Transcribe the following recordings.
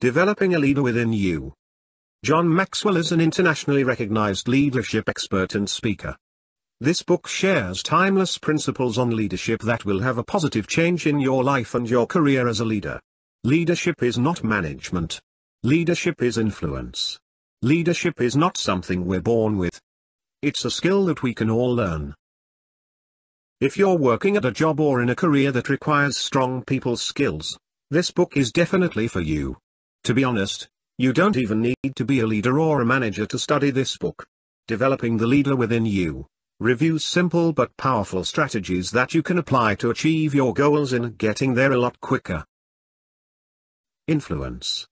Developing a leader within you. John Maxwell is an internationally recognized leadership expert and speaker. This book shares timeless principles on leadership that will have a positive change in your life and your career as a leader. Leadership is not management. Leadership is influence. Leadership is not something we're born with. It's a skill that we can all learn. If you're working at a job or in a career that requires strong people skills, this book is definitely for you. To be honest, you don't even need to be a leader or a manager to study this book. Developing the Leader Within You reviews simple but powerful strategies that you can apply to achieve your goals and getting there a lot quicker. Influence.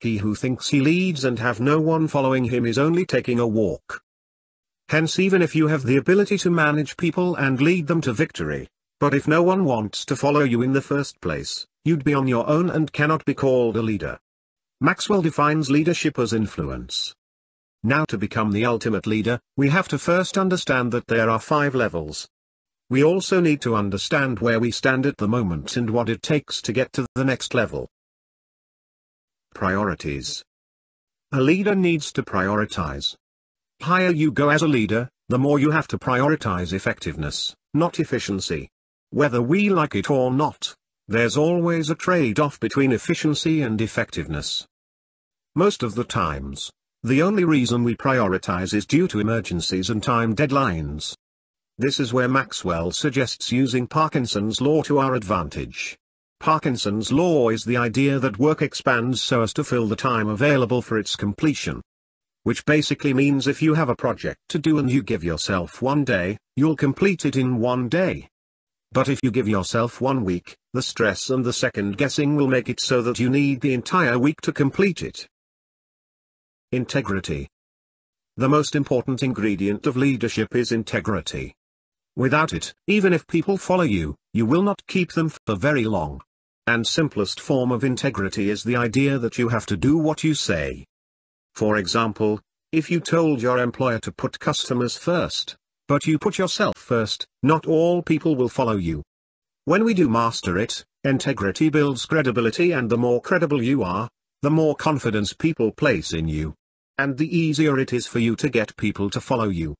He who thinks he leads and have no one following him is only taking a walk. Hence, even if you have the ability to manage people and lead them to victory, but if no one wants to follow you in the first place, you'd be on your own and cannot be called a leader. Maxwell defines leadership as influence. Now, to become the ultimate leader, we have to first understand that there are 5 levels. We also need to understand where we stand at the moment and what it takes to get to the next level. Priorities. A leader needs to prioritize. Higher you go as a leader, the more you have to prioritize effectiveness, not efficiency. Whether we like it or not, there's always a trade-off between efficiency and effectiveness. Most of the times, the only reason we prioritize is due to emergencies and time deadlines. This is where Maxwell suggests using Parkinson's law to our advantage. Parkinson's law is the idea that work expands so as to fill the time available for its completion. Which basically means if you have a project to do and you give yourself one day, you'll complete it in one day. But if you give yourself 1 week, the stress and the second guessing will make it so that you need the entire week to complete it. Integrity. The most important ingredient of leadership is integrity. Without it, even if people follow you, you will not keep them for very long. And simplest form of integrity is the idea that you have to do what you say. For example, if you told your employer to put customers first, but you put yourself first, not all people will follow you. When we do master it, integrity builds credibility, and the more credible you are, the more confidence people place in you. And the easier it is for you to get people to follow you.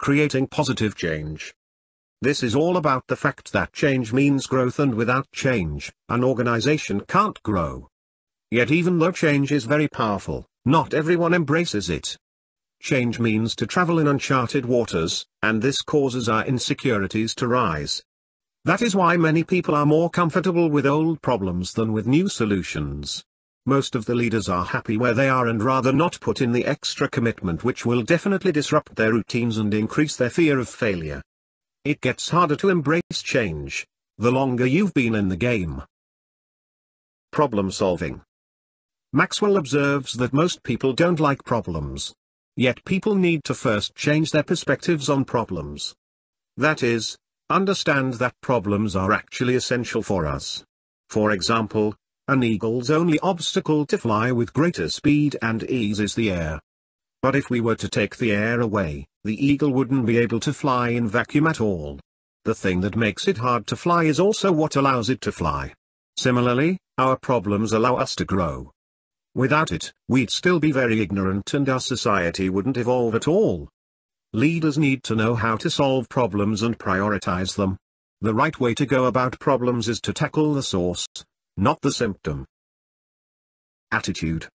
Creating positive change. This is all about the fact that change means growth, and without change, an organization can't grow. Yet even though change is very powerful, not everyone embraces it. Change means to travel in uncharted waters, and this causes our insecurities to rise. That is why many people are more comfortable with old problems than with new solutions. Most of the leaders are happy where they are and rather not put in the extra commitment which will definitely disrupt their routines and increase their fear of failure. It gets harder to embrace change, the longer you've been in the game. Problem solving. Maxwell observes that most people don't like problems. Yet people need to first change their perspectives on problems. That is, understand that problems are actually essential for us. For example, an eagle's only obstacle to fly with greater speed and ease is the air. But if we were to take the air away, the eagle wouldn't be able to fly in vacuum at all. The thing that makes it hard to fly is also what allows it to fly. Similarly, our problems allow us to grow. Without it, we'd still be very ignorant and our society wouldn't evolve at all. Leaders need to know how to solve problems and prioritize them. The right way to go about problems is to tackle the source, not the symptom. Attitude.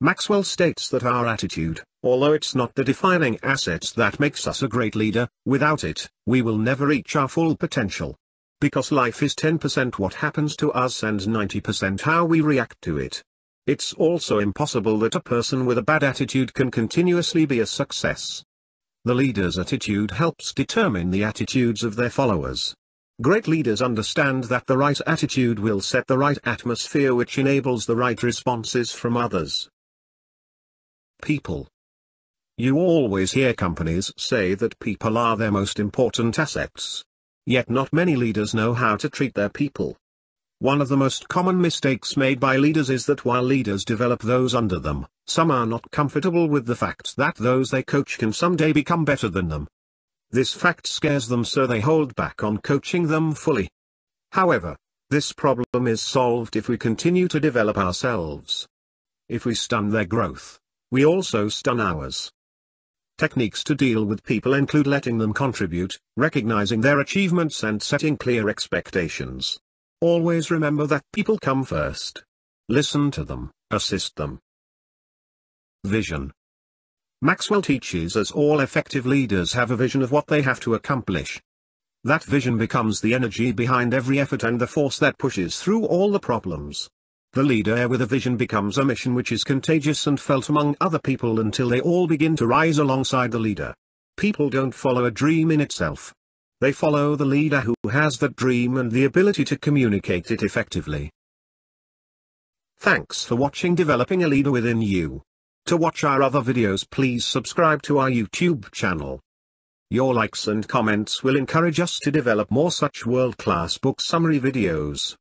Maxwell states that our attitude, although it's not the defining asset that makes us a great leader, without it, we will never reach our full potential. Because life is 10% what happens to us and 90% how we react to it. It's also impossible that a person with a bad attitude can continuously be a success. The leader's attitude helps determine the attitudes of their followers. Great leaders understand that the right attitude will set the right atmosphere, which enables the right responses from others. People. You always hear companies say that people are their most important assets. Yet not many leaders know how to treat their people. One of the most common mistakes made by leaders is that while leaders develop those under them, some are not comfortable with the fact that those they coach can someday become better than them. This fact scares them, so they hold back on coaching them fully. However, This problem is solved if we continue to develop ourselves. If we stun their growth, we also stun ours. Techniques to deal with people include letting them contribute, recognizing their achievements and setting clear expectations. Always remember that people come first. Listen to them, assist them. Vision. Maxwell teaches us all effective leaders have a vision of what they have to accomplish. That vision becomes the energy behind every effort and the force that pushes through all the problems. The leader with a vision becomes a mission which is contagious and felt among other people until they all begin to rise alongside the leader. People don't follow a dream in itself. They follow the leader who has that dream and the ability to communicate it effectively. Thanks for watching Developing a Leader Within You. To watch our other videos, please subscribe to our YouTube channel. Your likes and comments will encourage us to develop more such world-class book summary videos.